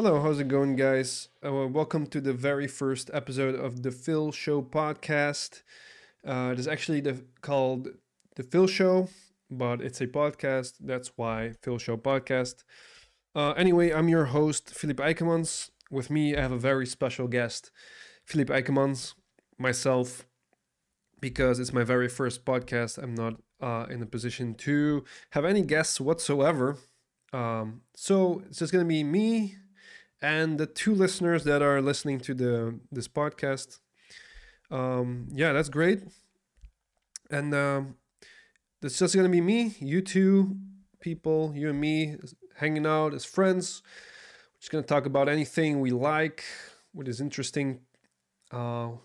Hello, how's it going, guys? Welcome to the very first episode of the Phil Show Podcast. It is actually called the Phil Show, but it's a podcast. That's why Phil Show Podcast. Anyway, I'm your host, Philipe Eikemans. With me, I have a very special guest, Philipe Eikemans, myself, because it's my very first podcast. I'm not in a position to have any guests whatsoever. So it's just going to be me and the two listeners that are listening to this podcast. Yeah, that's great. And it's just gonna be me, you two people, you and me, hanging out as friends. We're just gonna talk about anything we like, what is interesting. You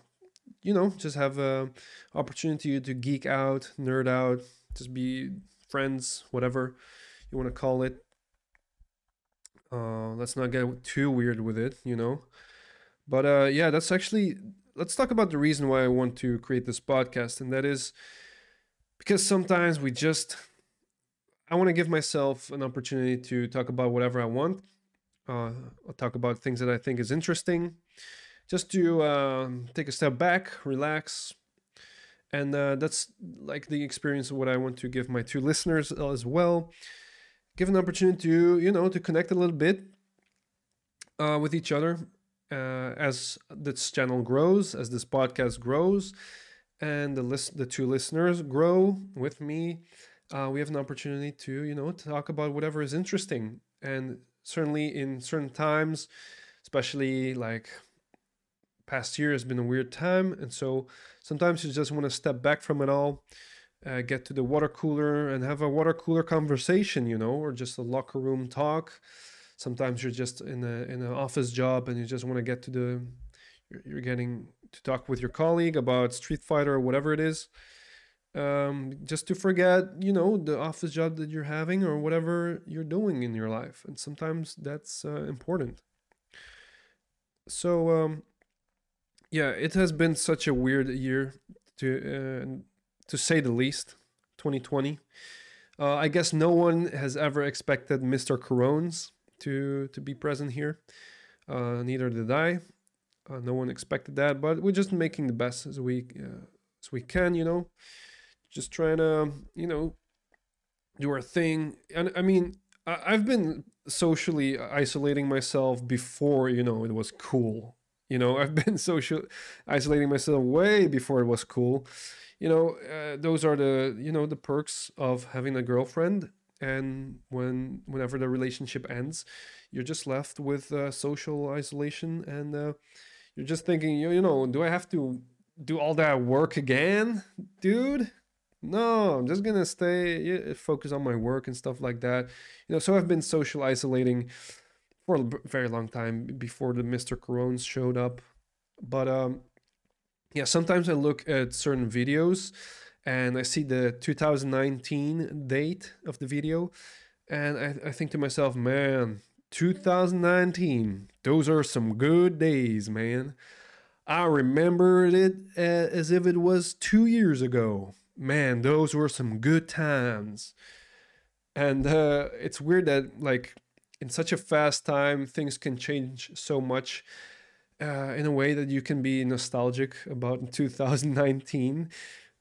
know, just have an opportunity to geek out, nerd out, just be friends, whatever you want to call it. Let's not get too weird with it, you know. But yeah, that's actually, let's talk about the reason why I want to create this podcast. And that is because sometimes I want to give myself an opportunity to talk about whatever I want. I'll talk about things that I think is interesting, just to take a step back, relax. And that's like the experience of what I want to give my two listeners as well. Give an opportunity to, you know, to connect a little bit with each other as this channel grows, as this podcast grows, and the two listeners grow with me. We have an opportunity to, you know, talk about whatever is interesting. And certainly in certain times, especially like past year has been a weird time. And so sometimes you just want to step back from it all. Get to the water cooler and have a water cooler conversation, you know, or just a locker room talk. Sometimes you're just in an office job and you just want to get to you're getting to talk with your colleague about Street Fighter or whatever it is. Just to forget, you know, the office job that you're having or whatever you're doing in your life. And sometimes that's important. So, yeah, it has been such a weird year to say the least, 2020. I guess no one has ever expected Mr. Corones to be present here. Neither did I. No one expected that, but we're just making the best as we can, you know. Just trying to, you know, do our thing. And I mean, I've been socially isolating myself before, you know, it was cool. You know, I've been isolating myself way before it was cool. You know, those are the, you know, the perks of having a girlfriend. And whenever the relationship ends, you're just left with social isolation. And you're just thinking, you know, do I have to do all that work again, dude? No, I'm just going to stay, focus on my work and stuff like that. You know, so I've been social isolating for a very long time before the Mr. Corones showed up. But, yeah, sometimes I look at certain videos and I see the 2019 date of the video. And I think to myself, man, 2019, those are some good days, man. I remembered it as if it was 2 years ago. Man, those were some good times. And it's weird that, like, in such a fast time, things can change so much. In a way that you can be nostalgic about 2019.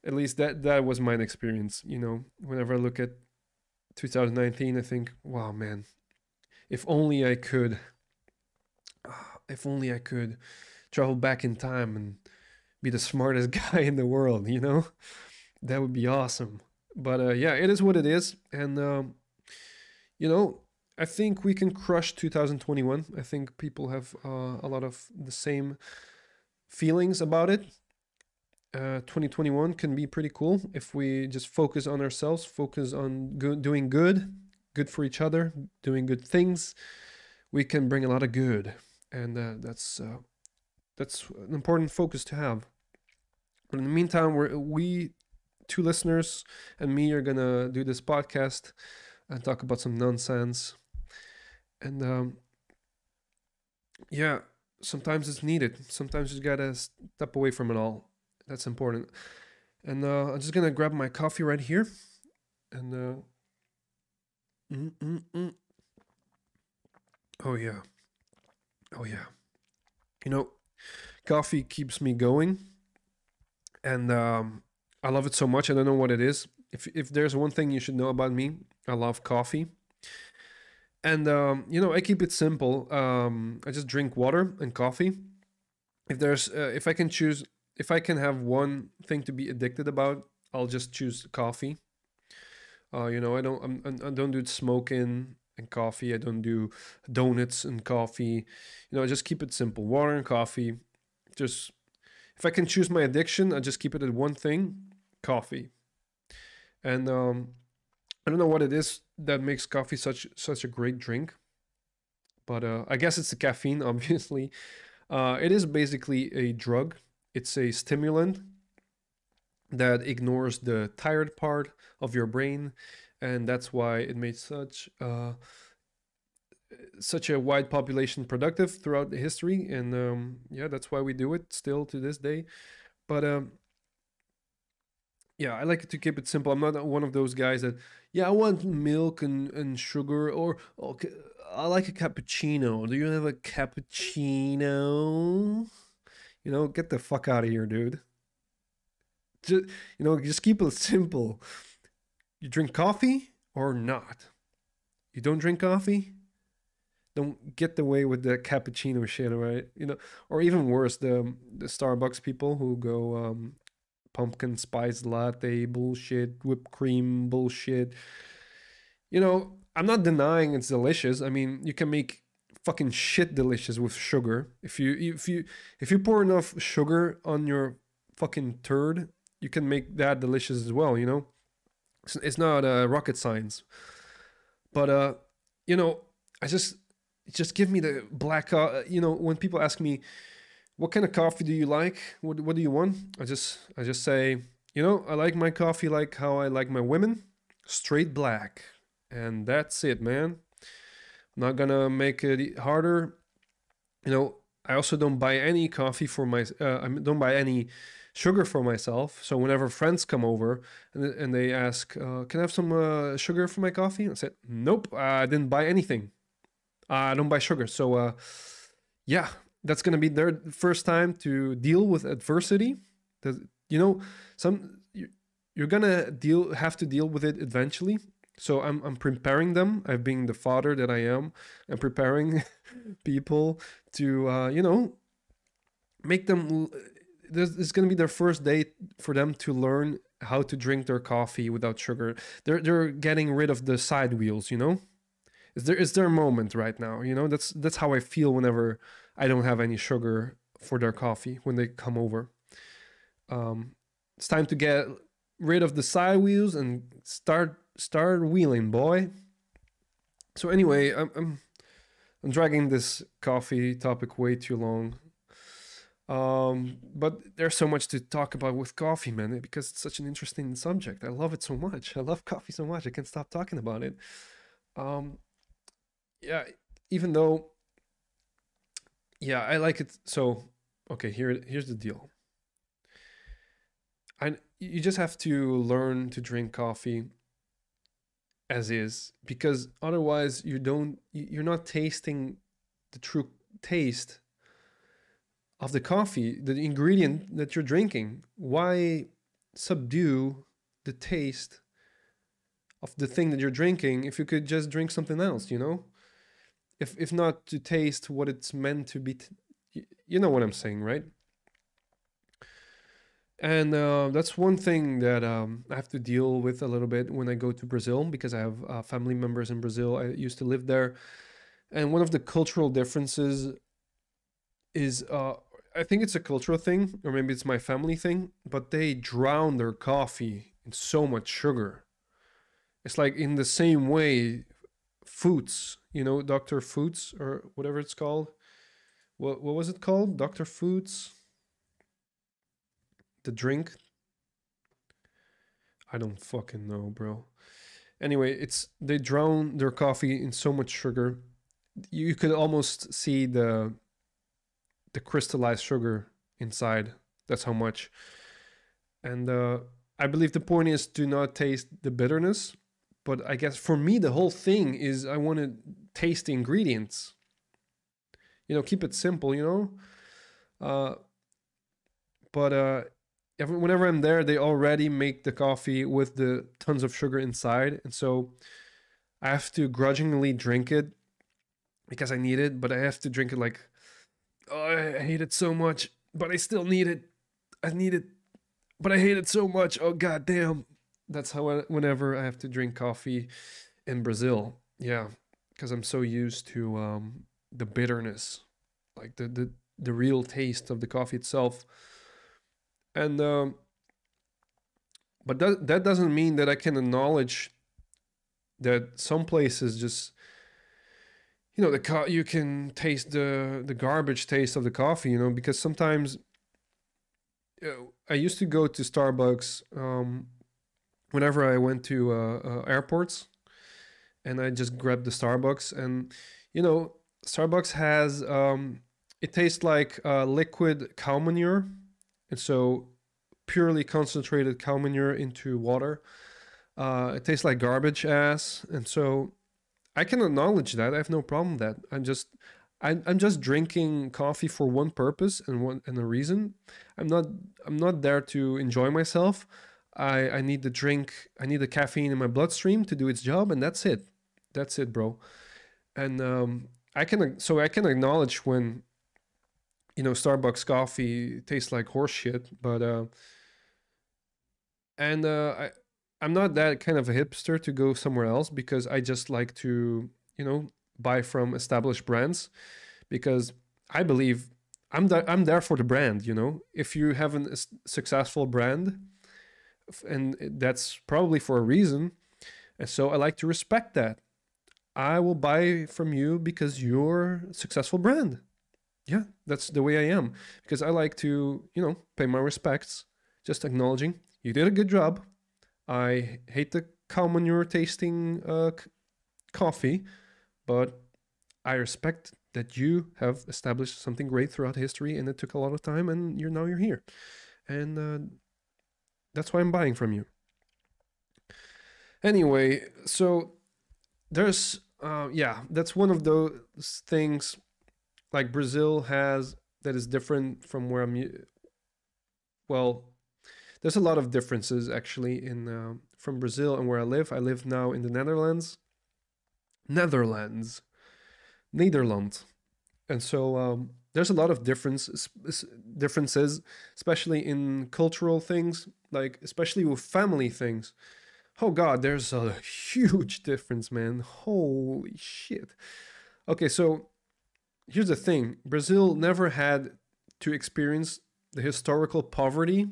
At least that was my experience, you know. Whenever I look at 2019, I think, wow, man, if only I could travel back in time and be the smartest guy in the world, you know, that would be awesome. But yeah, it is what it is. And you know, I think we can crush 2021. I think people have a lot of the same feelings about it. 2021 can be pretty cool if we just focus on ourselves, focus on doing good for each other, doing good things. We can bring a lot of good, and that's an important focus to have. But in the meantime, we two listeners and me are gonna do this podcast and talk about some nonsense. And yeah, sometimes it's needed. Sometimes you gotta step away from it all. That's important. And I'm just gonna grab my coffee right here. And oh yeah, Oh yeah. You know, coffee keeps me going, and I love it so much. I don't know what it is. If there's one thing you should know about me, I love coffee. And, you know, I keep it simple. I just drink water and coffee. If there's, if I can choose, if I can have one thing to be addicted about, I'll just choose coffee. You know, I don't do smoking and coffee. I don't do donuts and coffee. You know, I just keep it simple. Water and coffee. Just, if I can choose my addiction, I just keep it at one thing, coffee. And I don't know what it is that makes coffee such a great drink, but I guess it's the caffeine, obviously. It is basically a drug. It's a stimulant that ignores the tired part of your brain, and that's why it made such a wide population productive throughout the history. And yeah, that's why we do it still to this day. But yeah, I like to keep it simple. I'm not one of those guys that, yeah, I want milk and sugar, or okay, I like a cappuccino. Do you have a cappuccino? You know, get the fuck out of here, dude. Just, you know, just keep it simple. You drink coffee or not? You don't drink coffee? Don't get away with the cappuccino shit, right? You know, or even worse, the Starbucks people who go pumpkin spice latte bullshit, whipped cream bullshit. You know, I'm not denying it's delicious. I mean, you can make fucking shit delicious with sugar. If you pour enough sugar on your fucking turd, you can make that delicious as well. You know, it's not rocket science. But you know, I just. Just give me the black, you know, when people ask me, what kind of coffee do you like? What do you want? I just say, you know, I like my coffee like how I like my women, straight black. And that's it, man. I'm not gonna make it harder. You know, I also don't buy any coffee for my, I don't buy any sugar for myself. So whenever friends come over and they ask, can I have some sugar for my coffee? I said, nope, I didn't buy anything. I don't buy sugar. So yeah, that's going to be their first time to deal with adversity. You know, you're going to have to deal with it eventually. So I'm preparing them. I'm being the father that I am. I'm preparing people to, you know, make them... It's going to be their first day for them to learn how to drink their coffee without sugar. They're getting rid of the side wheels, you know? It's their moment right now, you know? That's how I feel whenever I don't have any sugar for their coffee when they come over. It's time to get rid of the side wheels and start wheeling, boy. So anyway, I'm dragging this coffee topic way too long. But there's so much to talk about with coffee, man, because it's such an interesting subject. I love it so much. I love coffee so much. I can't stop talking about it. Yeah, even though, yeah, I like it. So, okay, here's the deal. You just have to learn to drink coffee as is, because otherwise you're not tasting the true taste of the coffee, the ingredient that you're drinking. Why subdue the taste of the thing that you're drinking if you could just drink something else, you know? If not to taste what it's meant to be, you know what I'm saying, right? And that's one thing that I have to deal with a little bit when I go to Brazil, because I have family members in Brazil. I used to live there. And one of the cultural differences is, I think it's a cultural thing, or maybe it's my family thing, but they drown their coffee in so much sugar. It's like in the same way Foods, you know, Dr. Foods or whatever it's called. What was it called? Dr. Foods? The drink? I don't fucking know, bro. Anyway, they drown their coffee in so much sugar. You could almost see the crystallized sugar inside. That's how much. And I believe the point is to not taste the bitterness. But I guess for me, the whole thing is I want to taste the ingredients. you know, keep it simple, you know. Whenever I'm there, they already make the coffee with the tons of sugar inside. And so I have to grudgingly drink it because I need it, but I have to drink it like, oh, I hate it so much, but I still need it. I need it, but I hate it so much. Oh, goddamn. That's how whenever I have to drink coffee in Brazil. Yeah, because I'm so used to the bitterness, like the real taste of the coffee itself. And but that doesn't mean that I can acknowledge that some places just, you know, you can taste the garbage taste of the coffee, you know, because sometimes, you know, I used to go to Starbucks whenever I went to airports, and I just grabbed the Starbucks, and you know, Starbucks has it tastes like liquid cow manure. And so purely concentrated cow manure into water. It tastes like garbage ass. And so I can acknowledge that. I have no problem with that. I'm just drinking coffee for one purpose and a reason. I'm not there to enjoy myself. I need the drink. I need the caffeine in my bloodstream to do its job, and that's it. That's it, bro. And I can acknowledge when, you know, Starbucks coffee tastes like horse shit, but I'm not that kind of a hipster to go somewhere else, because I just like to, you know, buy from established brands, because I believe I'm there for the brand, you know. If you have a successful brand, and that's probably for a reason, and so I like to respect that. I will buy from you because you're a successful brand. Yeah, that's the way I am, because I like to, you know, pay my respects, just acknowledging you did a good job. I hate the cow manure tasting coffee, but I respect that you have established something great throughout history, and it took a lot of time, and now you're here, and that's why I'm buying from you. Anyway, so there's that's one of those things. Like Brazil has, that is different from where I'm, well, there's a lot of differences actually in, from Brazil and where I live. I live now in the Netherlands. And so there's a lot of differences, especially in cultural things, like especially with family things. Oh God, there's a huge difference, man. Holy shit. Okay, so here's the thing. Brazil never had to experience the historical poverty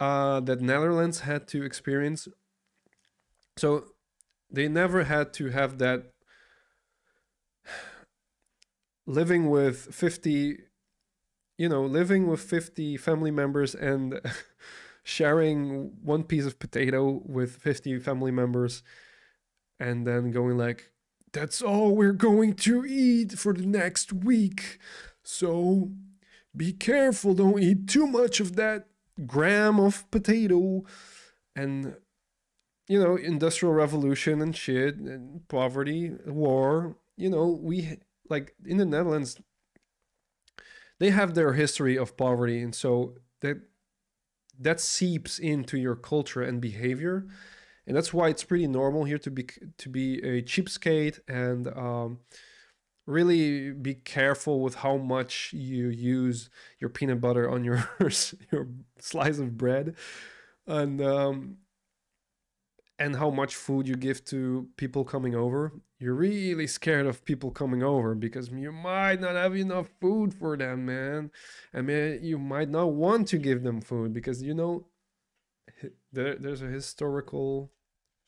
that Netherlands had to experience. So they never had to have that living with 50 family members and sharing one piece of potato with 50 family members, and then going like, that's all we're going to eat for the next week. So be careful. Don't eat too much of that gram of potato. And, you know, Industrial Revolution and shit, and poverty, war. You know, we, like in the Netherlands, they have their history of poverty. And so that seeps into your culture and behavior. And that's why it's pretty normal here to be a cheapskate and really be careful with how much you use your peanut butter on your your slice of bread, and how much food you give to people coming over. You're really scared of people coming over because you might not have enough food for them, man. I mean, you might not want to give them food because, you know, there's a historical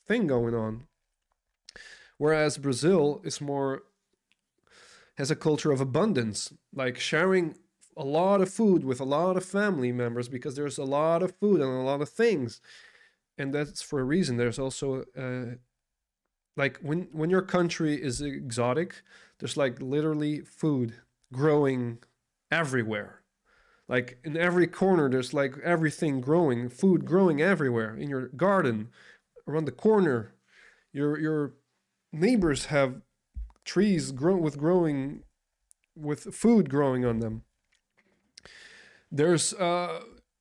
thing going on, whereas Brazil is more, has a culture of abundance, like sharing a lot of food with a lot of family members, because there's a lot of food and a lot of things, and that's for a reason. There's also like when your country is exotic, there's like literally food growing everywhere, like in every corner. There's like everything growing, food growing everywhere, in your garden, around the corner. Your neighbors have trees growing with food growing on them. There's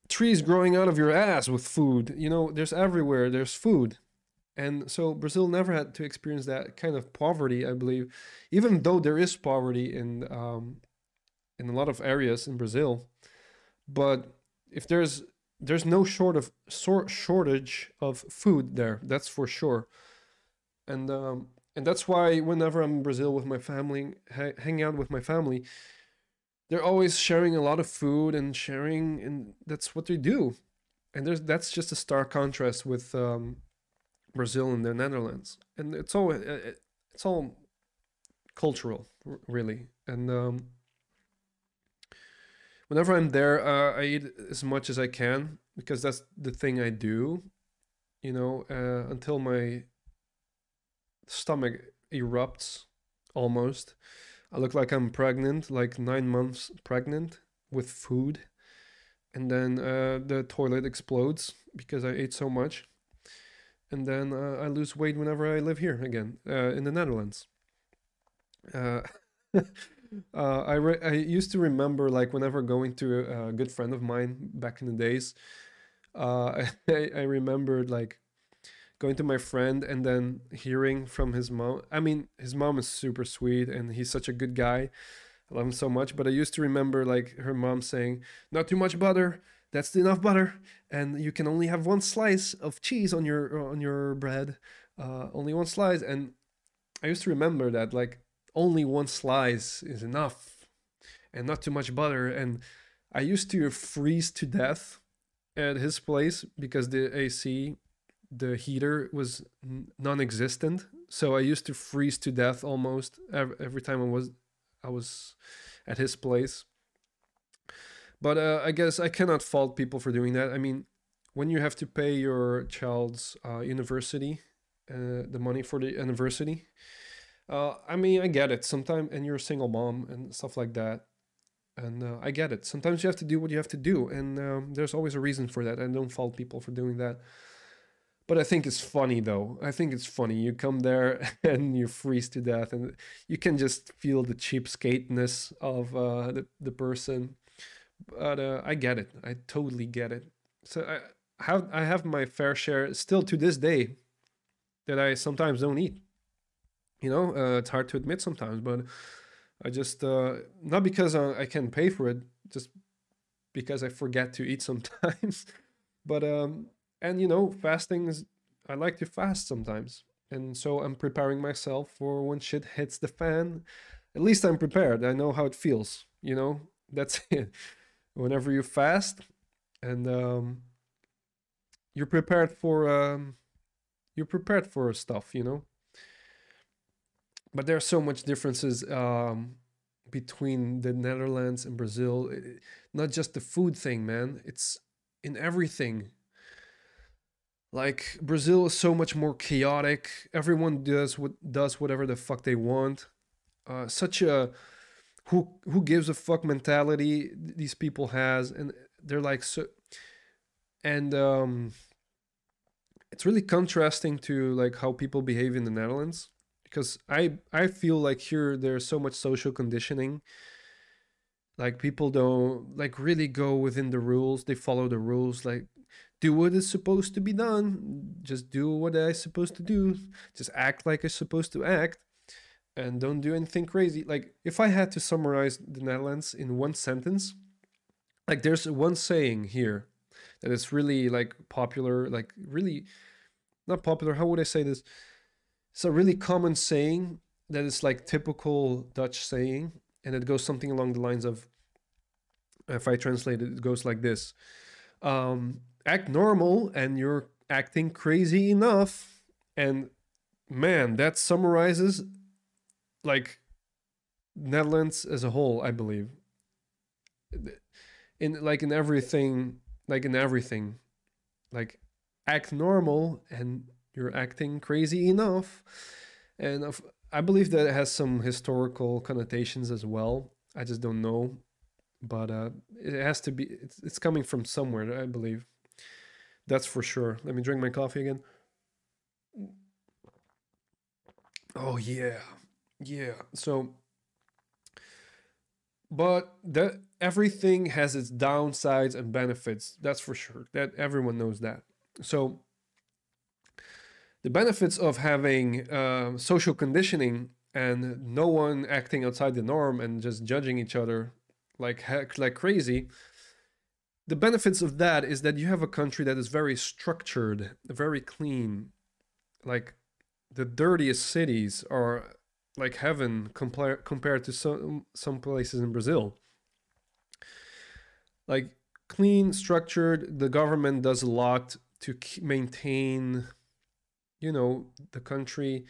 trees growing out of your ass with food. You know, there's everywhere, there's food. And so Brazil never had to experience that kind of poverty, I believe, even though there is poverty in a lot of areas in Brazil. But if there's no shortage of food there, that's for sure. And that's why whenever I'm in Brazil with my family, hanging out with my family, they're always sharing a lot of food and sharing, and that's what they do. And that's just a stark contrast with Brazil and the Netherlands. And it's all cultural, really. And whenever I'm there, I eat as much as I can, because that's the thing I do, you know, until my stomach erupts almost. I look like I'm pregnant, like 9 months pregnant with food. And then the toilet explodes because I ate so much. And then I lose weight whenever I live here again, in the Netherlands. I used to remember, like, whenever going to a good friend of mine back in the days, I remembered, like, going to my friend and then hearing from his mom. I mean, his mom is super sweet and he's such a good guy. I love him so much. But I used to remember, like, her mom saying, not too much butter. That's enough butter. And you can only have one slice of cheese on your bread. Only one slice. And I used to remember that, like, only one slice is enough and not too much butter. And I used to freeze to death at his place because the AC... the heater was non-existent, so I used to freeze to death almost every time I was at his place. But I guess I cannot fault people for doing that. I mean, when you have to pay your child's university, the money for the university, I mean, I get it sometimes, and you're a single mom and stuff like that, and I get it. Sometimes you have to do what you have to do, and there's always a reason for that. I don't fault people for doing that. But I think it's funny, though. I think it's funny. You come there and you freeze to death, and you can just feel the cheapskateness of the person. But I get it. I totally get it. So I have my fair share still to this day that I sometimes don't eat. You know, it's hard to admit sometimes, but I just not because I can't pay for it, just because I forget to eat sometimes. But and, you know, fasting is, I like to fast sometimes. And so I'm preparing myself for when shit hits the fan. At least I'm prepared. I know how it feels, you know, that's it. Whenever you fast and you're prepared for stuff, you know. But there are so much differences between the Netherlands and Brazil. Not just the food thing, man. It's in everything. Like, Brazil is so much more chaotic. Everyone does whatever the fuck they want. Such a who gives a fuck mentality these people has, and they're like so. And it's really contrasting to, like, how people behave in the Netherlands, because I feel like here there's so much social conditioning. Like, people don't, like, really go within the rules. They follow the rules, like, do what is supposed to be done. Just do what I'm supposed to do. Just act like I'm supposed to act. And don't do anything crazy. Like, if I had to summarize the Netherlands in one sentence, like, there's one saying here that is really, like, popular, like, really not popular. How would I say this? It's a really common saying that is, like, typical Dutch saying. And it goes something along the lines of, if I translate it, it goes like this. Act normal and you're acting crazy enough. And man, that summarizes, like, Netherlands as a whole, I believe. In everything, like, act normal and you're acting crazy enough. And I believe that it has some historical connotations as well. I just don't know, but it has to be, it's coming from somewhere, I believe. That's for sure. Let me drink my coffee again. Oh, yeah. Yeah. So But that everything has its downsides and benefits. That's for sure. That everyone knows that. So the benefits of having social conditioning and no one acting outside the norm and just judging each other like heck, like crazy. The benefits of that is that you have a country that is very structured, very clean. Like the dirtiest cities are like heaven compared to some places in Brazil. Like clean, structured, the government does a lot to maintain, you know, the country.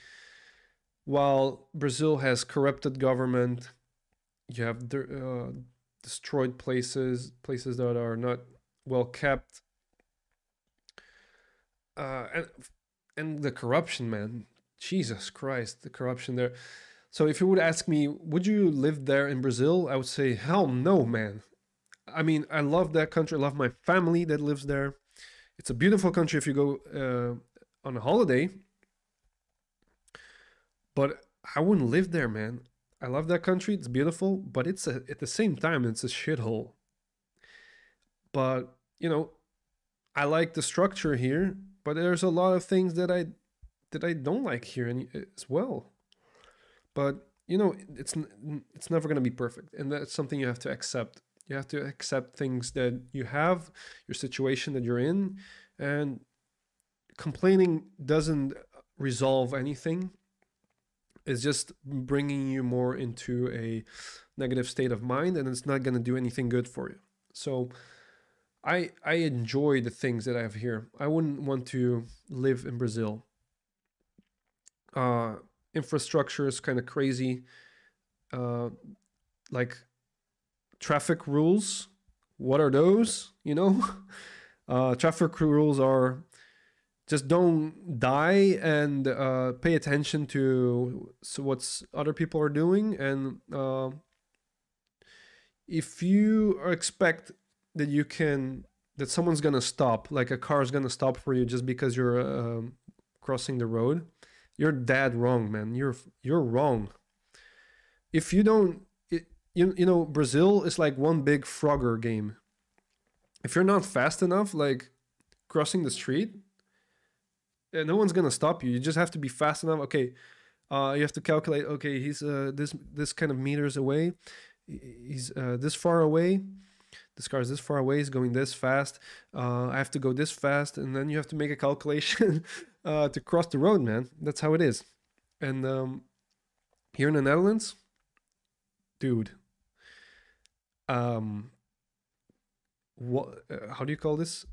While Brazil has corrupted government, you have destroyed places that are not well kept. And the corruption, man, Jesus Christ, the corruption there. So if you would ask me, would you live there in Brazil? I would say, hell no, man. I mean, I love that country. I love my family that lives there. It's a beautiful country if you go on a holiday. But I wouldn't live there, man. I love that country. It's beautiful, but it's at the same time, it's a shithole. But, you know, I like the structure here, but there's a lot of things that I don't like here as well. But, you know, it's never going to be perfect. And that's something you have to accept. You have to accept things that you have, your situation that you're in, and complaining doesn't resolve anything. It's just bringing you more into a negative state of mind, and it's not going to do anything good for you. So I enjoy the things that I have here. I wouldn't want to live in Brazil. Infrastructure is kind of crazy. Like traffic rules, what are those? You know, traffic rules are just don't die and pay attention to what other people are doing. And if you expect that you can, that someone's gonna stop, like a car is gonna stop for you just because you're crossing the road, you're dead wrong, man. You're wrong. If you don't, you know, Brazil is like one big Frogger game. If you're not fast enough, like crossing the street, no one's gonna stop you. You just have to be fast enough. Okay, you have to calculate. Okay, he's this kind of meters away. He's this far away. This car is this far away. He's going this fast. I have to go this fast, and then you have to make a calculation to cross the road, man. That's how it is. And here in the Netherlands, dude. What? How do you call this?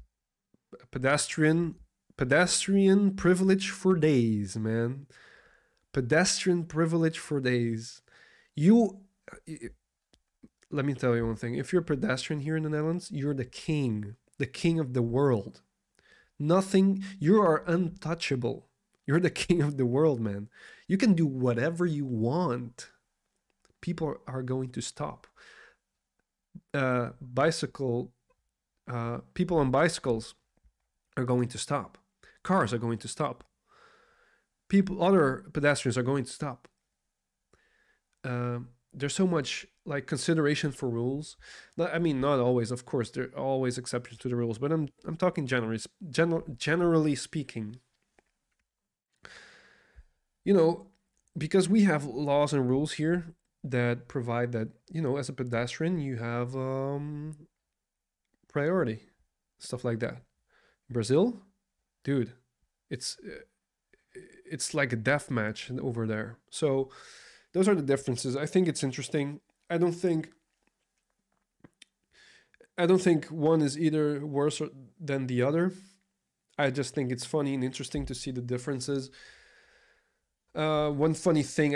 Pedestrian privilege for days, man. Pedestrian privilege for days. Let me tell you one thing. If you're a pedestrian here in the Netherlands, you're the king of the world. Nothing, you are untouchable. You're the king of the world, man. You can do whatever you want. People are going to stop. People on bicycles are going to stop. Cars are going to stop. Other pedestrians are going to stop. There's so much like consideration for rules. I mean, not always, of course. There are always exceptions to the rules, but I'm talking generally speaking. You know, because we have laws and rules here that provide that, you know, as a pedestrian you have priority, stuff like that. Brazil, dude, it's like a death match over there. So those are the differences. I think it's interesting. I don't think one is either worse than the other. I just think it's funny and interesting to see the differences. One funny thing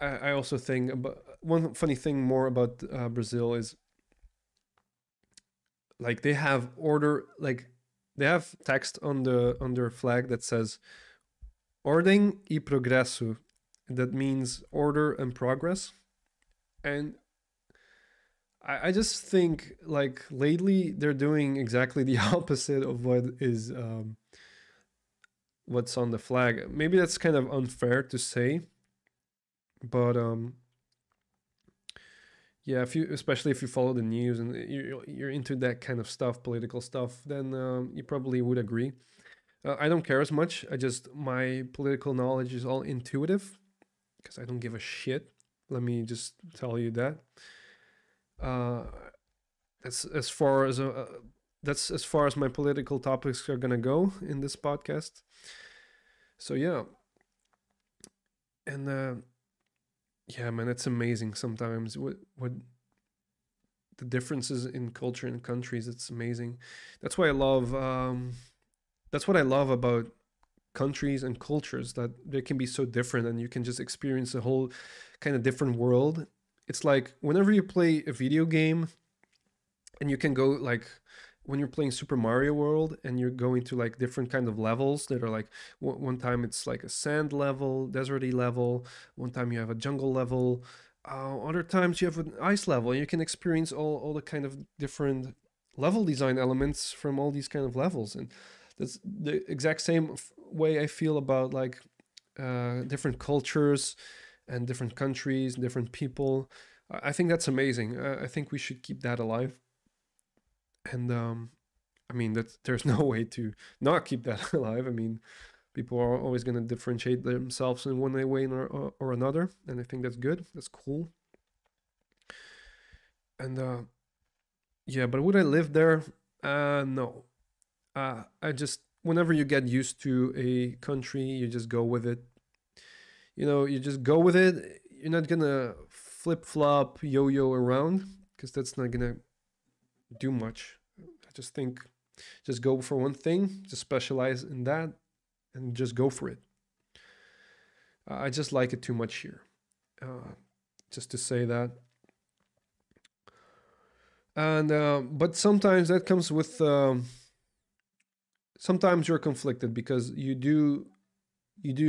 I also think about, one funny thing more about Brazil is like they have order, like they have text on their flag that says Ordem e Progresso. That means order and progress. And I just think like lately they're doing exactly the opposite of what is what's on the flag. Maybe that's kind of unfair to say, but Yeah, if you, especially if you follow the news and you're into that kind of stuff, political stuff, then you probably would agree. I don't care as much. My political knowledge is all intuitive because I don't give a shit. Let me just tell you that. That's as far as my political topics are gonna go in this podcast. So yeah, and yeah, man, it's amazing sometimes what the differences in culture and countries. It's amazing. That's why I love. That's what I love about countries and cultures, that they can be so different, and you can just experience a whole kind of different world. It's like whenever you play a video game, and you can go like. When you're playing Super Mario World and you're going to like different kind of levels that are like one time it's like a sand level, deserty level, one time you have a jungle level, other times you have an ice level, and you can experience all the kind of different level design elements from all these kind of levels. And that's the exact same way I feel about like different cultures and different countries, different people. I think that's amazing. I think we should keep that alive. And I mean, there's no way to not keep that alive. I mean, people are always going to differentiate themselves in one way or another. And I think that's good. That's cool. And yeah, but would I live there? No. I just, whenever you get used to a country, you just go with it. You know, you just go with it. You're not going to flip-flop, yo-yo around, because that's not going to do much. I just think just go for one thing, just specialize in that and just go for it. I just like it too much here, just to say that. And but sometimes that comes with sometimes you're conflicted, because you do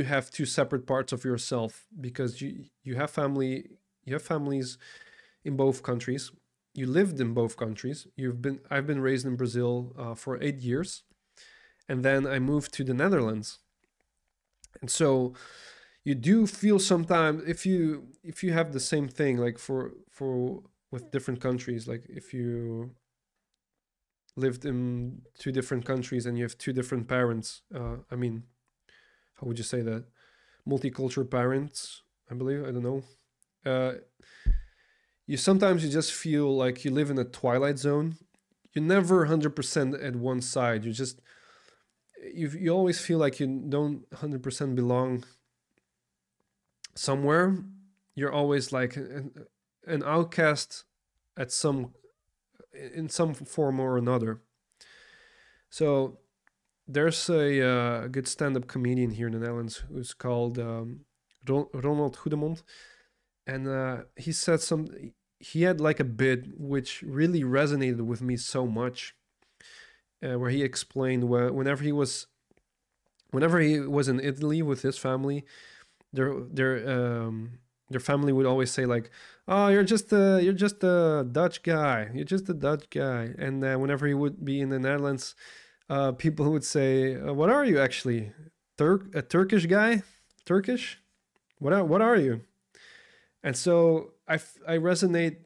have two separate parts of yourself, because you have family, you have families in both countries. You lived in both countries. I've been raised in Brazil for 8 years, and then I moved to the Netherlands. And so you do feel sometimes, if you have the same thing, like for with different countries, like if you lived in two different countries and you have two different parents, I mean, how would you say that? Multicultural parents, I believe, I don't know. Sometimes you just feel like you live in a twilight zone. You're never 100% at one side. You just, you always feel like you don't 100% belong somewhere. You're always like an outcast at in some form or another. So there's a good stand-up comedian here in the Netherlands who's called Ronald Hodemont. And he said he had like a bit which really resonated with me so much, where he explained whenever he was in Italy with his family, their family would always say like, "Oh, you're just a Dutch guy. You're just a Dutch guy." And whenever he would be in the Netherlands, people would say, "What are you actually? A Turkish guy? Turkish? What are you?" And so I resonate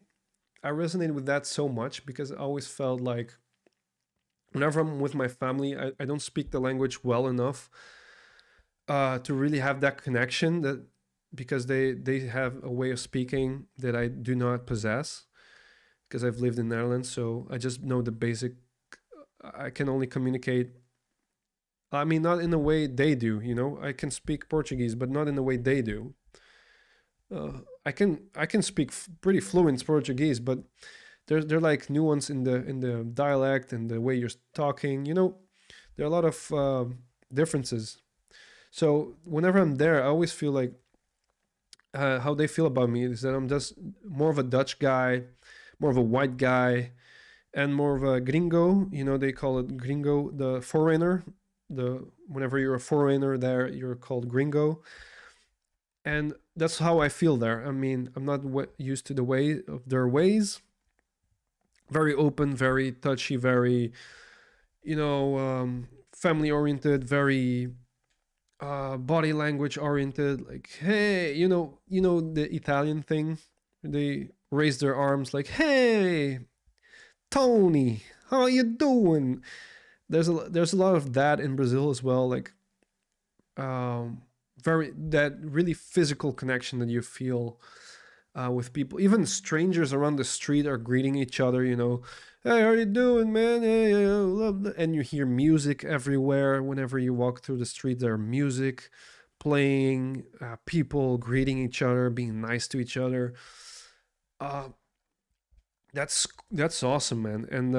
with that so much, because I always felt like whenever I'm with my family, I don't speak the language well enough to really have that connection, that because they have a way of speaking that I do not possess, because I've lived in the Netherlands. So I just know the basic. I can only communicate. I mean, not in the way they do, you know. I can speak Portuguese, but not in the way they do. I can speak pretty fluent Portuguese, but they're like nuance in the dialect and the way you're talking. You know, there are a lot of differences. So whenever I'm there, I always feel like how they feel about me is that I'm just more of a Dutch guy, more of a white guy, and more of a gringo. You know, they call it gringo, the foreigner. Whenever you're a foreigner there, you're called gringo. And that's how I feel there. I mean, I'm not used to the way of their ways. Very open, very touchy, very, you know, family-oriented, very body language-oriented. Like, hey, you know the Italian thing. They raise their arms like, hey, Tony, how are you doing? There's a lot of that in Brazil as well, like that really physical connection that you feel with people. Even strangers around the street are greeting each other, you know, hey, how are you doing, man? Hey, and you hear music everywhere. Whenever you walk through the street, there are music playing, people greeting each other, being nice to each other. That's awesome, man. And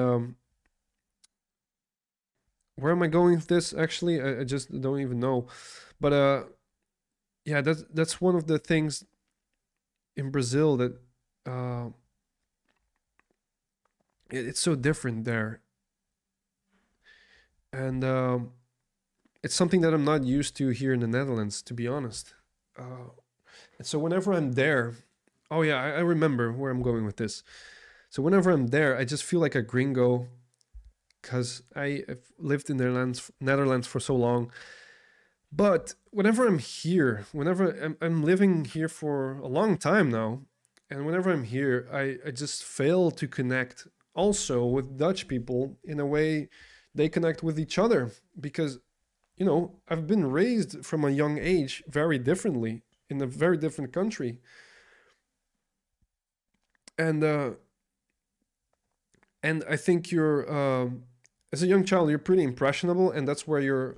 where am I going with this? Actually, I just don't even know. But yeah, that's one of the things in Brazil that it's so different there, and it's something that I'm not used to here in the Netherlands, to be honest. And so whenever I'm there, oh yeah, I remember where I'm going with this. So whenever I'm there, I just feel like a gringo, because I've lived in the Netherlands for so long. But whenever I'm here, whenever I'm living here for a long time now, and whenever I'm here, I just fail to connect also with Dutch people in a way they connect with each other. Because, you know, I've been raised from a young age very differently in a very different country. And I think you're, as a young child, you're pretty impressionable, and that's where you're...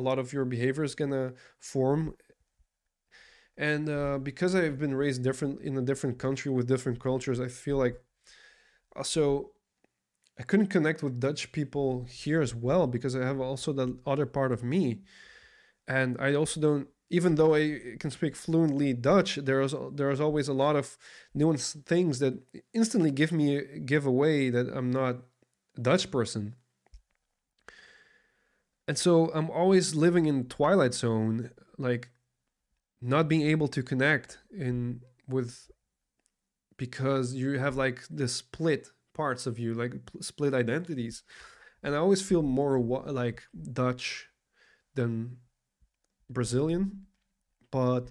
a lot of your behavior is gonna form. And because I've been raised in a different country with different cultures, I feel like also I couldn't connect with Dutch people here as well, because I have also the other part of me. And I also don't, even though I can speak fluently Dutch, there is always a lot of nuanced things that instantly give away that I'm not a Dutch person. And so I'm always living in Twilight Zone, like not being able to connect because you have like the split parts of you, like split identities. And I always feel more like Dutch than Brazilian. But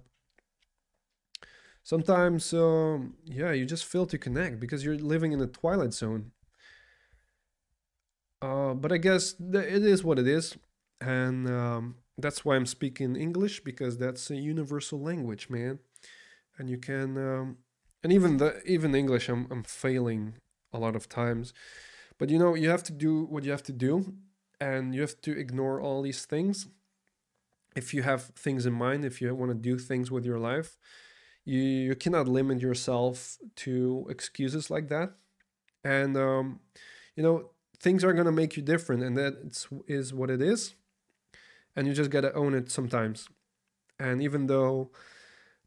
sometimes, yeah, you just fail to connect because you're living in the Twilight Zone. But I guess it is what it is, and that's why I'm speaking English, because that's a universal language, man. And you can, and even English, I'm failing a lot of times. But you know, you have to do what you have to do, and you have to ignore all these things. If you have things in mind, if you want to do things with your life, you cannot limit yourself to excuses like that. And you know, things are going to make you different, and that is what it is. And you just got to own it sometimes. And even though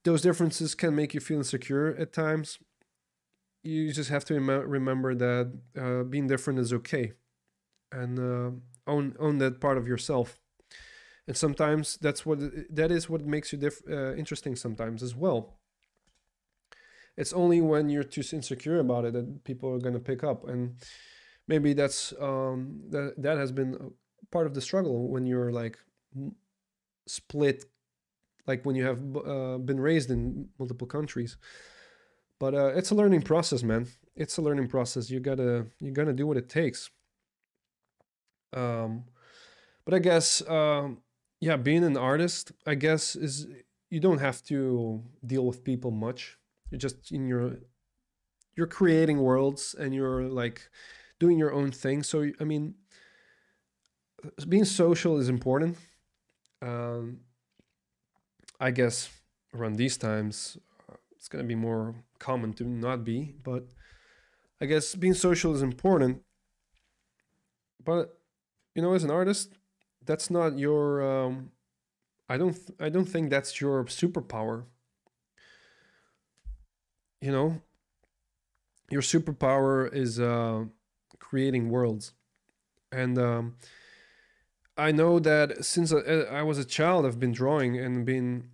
those differences can make you feel insecure at times, you just have to remember that being different is okay. And own that part of yourself. And sometimes that is what makes you interesting sometimes as well. It's only when you're too insecure about it that people are going to pick up. And maybe that's that has been part of the struggle when you're like split, like when you have been raised in multiple countries. But it's a learning process, man. It's a learning process. You're gonna do what it takes. But I guess yeah, being an artist, I guess, is you don't have to deal with people much. You're just in you're creating worlds, and you're like doing your own thing. So, I mean, being social is important. I guess around these times, it's going to be more common to not be, but I guess being social is important. But, you know, as an artist, that's not your, I don't think that's your superpower. You know, your superpower is, creating worlds. And I know that since I was a child, I've been drawing and been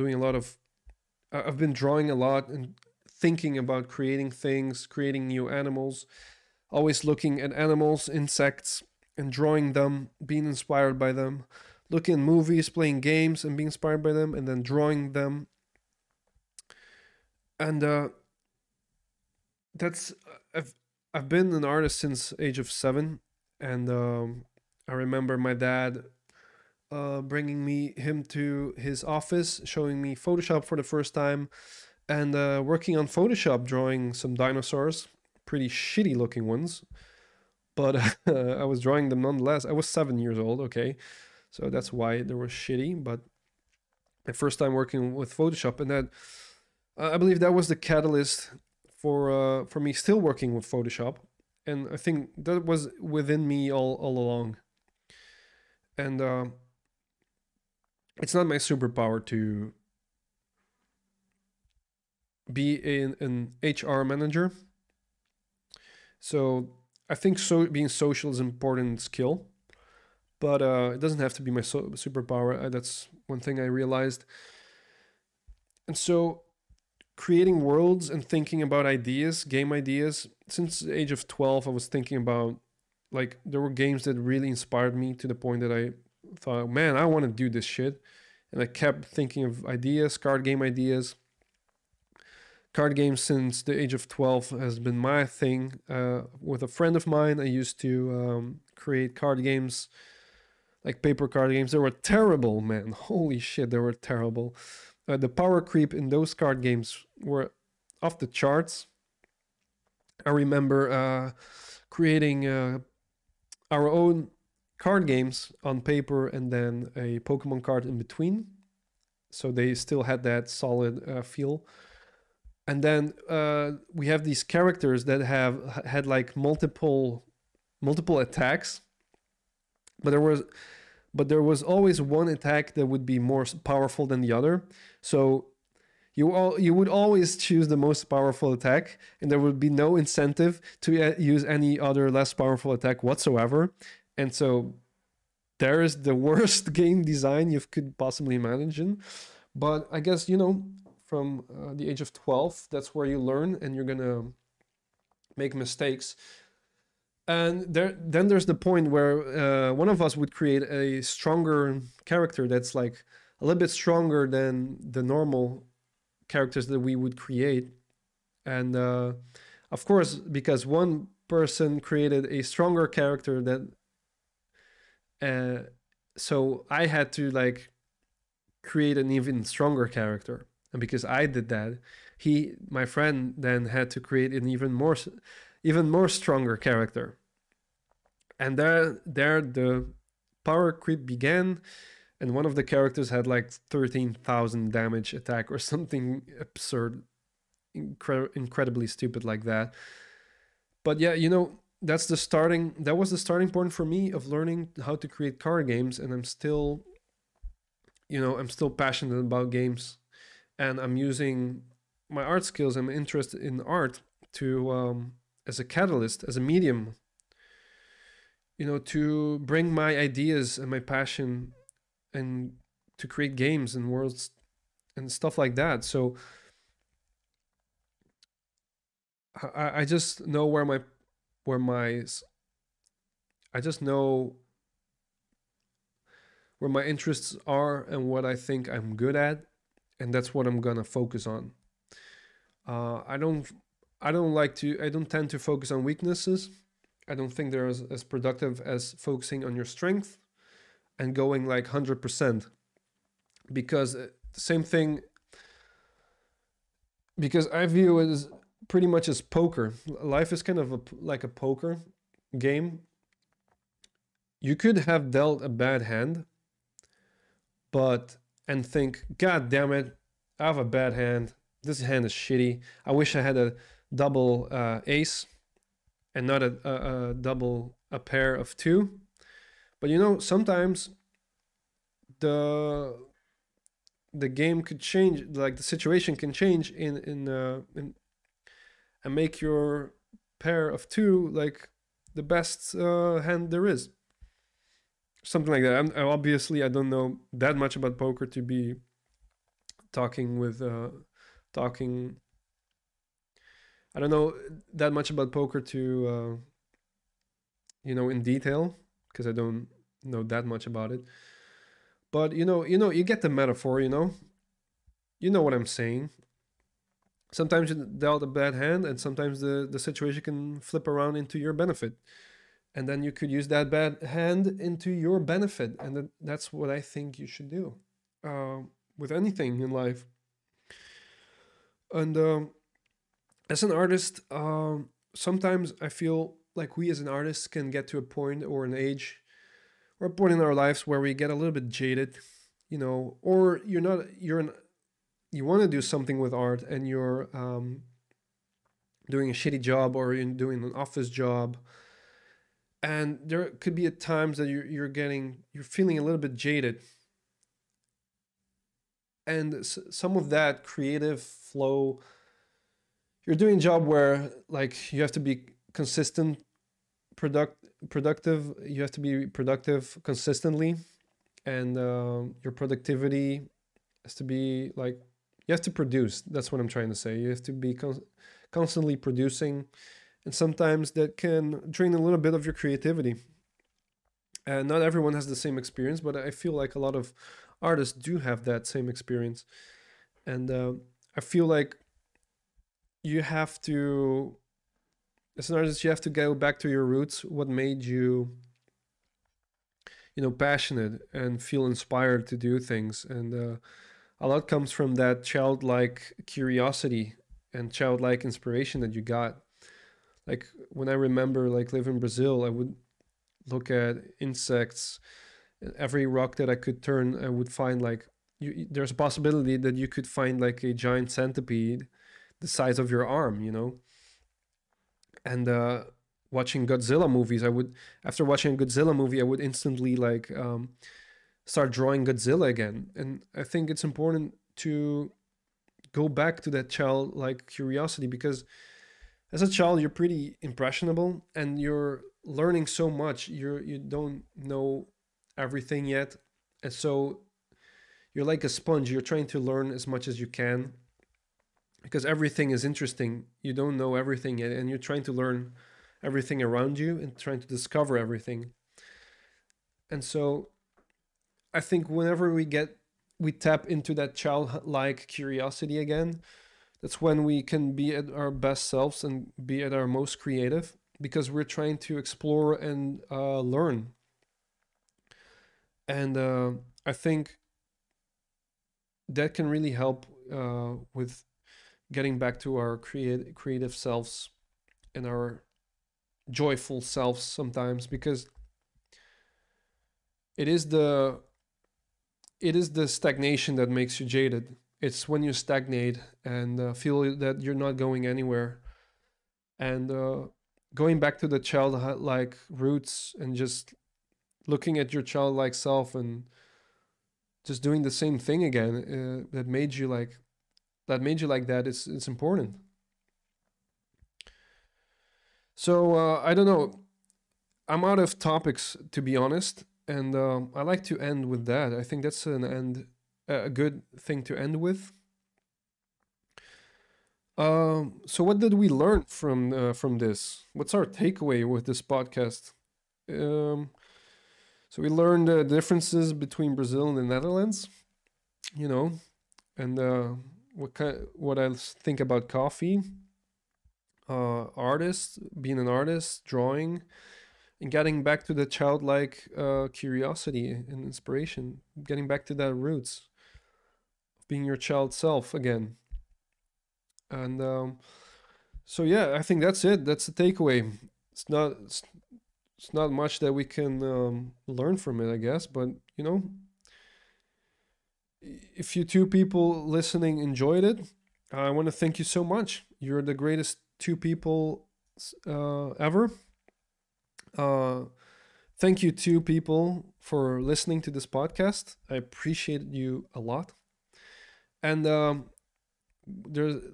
doing a lot of I've been drawing a lot and thinking about creating things, creating new animals, always looking at animals, insects, and drawing them, being inspired by them, looking at movies, playing games, and being inspired by them, and then drawing them. And that's I've been an artist since age of 7, and I remember my dad bringing him to his office, showing me Photoshop for the first time, and working on Photoshop, drawing some dinosaurs, pretty shitty looking ones, but I was drawing them nonetheless. I was 7 years old, okay, so that's why they were shitty, but my first time working with Photoshop, and that I believe that was the catalyst for me still working with Photoshop, and I think that was within me all along. And it's not my superpower to be an HR manager, so I think being social is an important skill, but it doesn't have to be my superpower. That's one thing I realized. And so creating worlds and thinking about ideas, game ideas, since the age of 12, I was thinking about, like, there were games that really inspired me to the point that I thought, man, I want to do this shit. And I kept thinking of ideas, card game ideas. Card games since the age of 12 has been my thing. With a friend of mine, I used to create card games, like paper card games. They were terrible, man. Holy shit, they were terrible. The power creep in those card games were off the charts. I remember creating our own card games on paper and then a Pokemon card in between. So they still had that solid feel. And then we have these characters that have had like multiple attacks, but there was always one attack that would be more powerful than the other. So you would always choose the most powerful attack, and there would be no incentive to use any other less powerful attack whatsoever. And so there is the worst game design you could possibly imagine. But I guess, you know, from the age of 12, that's where you learn, and you're gonna make mistakes. And then there's the point where one of us would create a stronger character that's like a little bit stronger than the normal characters that we would create. And of course, because one person created a stronger character, that so I had to like create an even stronger character. And because I did that, my friend then had to create an even more stronger character. And there the power creep began, and one of the characters had like 13,000 damage attack or something absurd, incredibly stupid like that. But yeah, you know, that was the starting point for me of learning how to create card games, and I'm still passionate about games. And I'm using my art skills and my interest in art to, as a catalyst, as a medium, you know, to bring my ideas and my passion and to create games and worlds and stuff like that. So I just know where my interests are and what I think I'm good at. And that's what I'm gonna focus on. I don't tend to focus on weaknesses. I don't think they're as productive as focusing on your strength and going like 100%. Because I view it as pretty much as poker. Life is kind of like a poker game. You could have dealt a bad hand, and think, God damn it, I have a bad hand. This hand is shitty. I wish I had a double ace and not a pair of two. But you know, sometimes the game could change, like the situation can change and make your pair of two like the best hand there is. Something like that. Obviously, I don't know that much about poker to be talking. I don't know that much about poker to, you know, in detail, because I don't know that much about it. But you know, you get the metaphor. You know what I'm saying. sometimes you dealt a bad hand, and sometimes the situation can flip around into your benefit. And then you could use that bad hand into your benefit. And that's what I think you should do with anything in life. And as an artist, sometimes I feel like we as an artist can get to a point or an age or a point in our lives where we get a little bit jaded, you know, or you want to do something with art and you're doing a shitty job, or you're doing an office job. And there could be at times that you're feeling a little bit jaded. And some of that creative flow, you're doing a job where like you have to be consistent, productive. You have to be productive consistently, and your productivity has to be like, you have to produce. That's what I'm trying to say. You have to be constantly producing. And sometimes that can drain a little bit of your creativity. And not everyone has the same experience, but I feel like a lot of artists do have that same experience. And I feel like you have to, as an artist, you have to go back to your roots, what made you, you know, passionate and feel inspired to do things. And a lot comes from that childlike curiosity and childlike inspiration that you got. Like when I remember like living in Brazil, I would look at insects. Every rock that I could turn, I would find like, there's a possibility that you could find like a giant centipede the size of your arm, you know? And watching Godzilla movies, after watching a Godzilla movie, I would instantly like start drawing Godzilla again. And I think it's important to go back to that childlike curiosity, because as a child, you're pretty impressionable and you're learning so much. You don't know everything yet. And so you're like a sponge. You're trying to learn as much as you can because everything is interesting. You don't know everything yet, and you're trying to learn everything around you and trying to discover everything. And so I think whenever we tap into that childlike curiosity again, that's when we can be at our best selves and be at our most creative, because we're trying to explore and learn. And I think that can really help with getting back to our creative selves and our joyful selves sometimes, because it is the stagnation that makes you jaded. It's when you stagnate and feel that you're not going anywhere. And going back to the childlike roots and just looking at your childlike self and just doing the same thing again that made you like that, it's important. So I don't know. I'm out of topics, to be honest. And I like to end with that. I think that's an end. A good thing to end with. So what did we learn from this? What's our takeaway with this podcast? So we learned the differences between Brazil and the Netherlands, you know, and what I think about coffee, artists, being an artist, drawing, and getting back to the childlike curiosity and inspiration, getting back to that roots. Being your child self again. And so yeah, I think that's it. That's the takeaway. It's not much that we can learn from it, I guess, but you know, if you two people listening enjoyed it, I want to thank you so much. You're the greatest two people ever. Thank you two people for listening to this podcast. I appreciate you a lot. And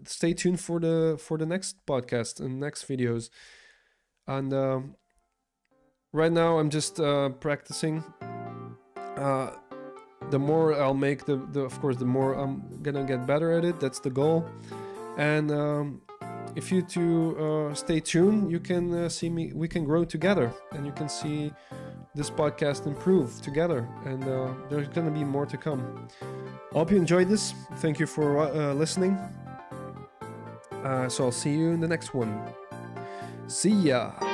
stay tuned for the next podcast and next videos. And right now I'm just practicing. The more I'll make, of course, the more I'm gonna get better at it. That's the goal. And if you two stay tuned, you can see me. We can grow together, and you can see this podcast improve together. And there's gonna be more to come. I hope you enjoyed this. Thank you for listening. So I'll see you in the next one. See ya!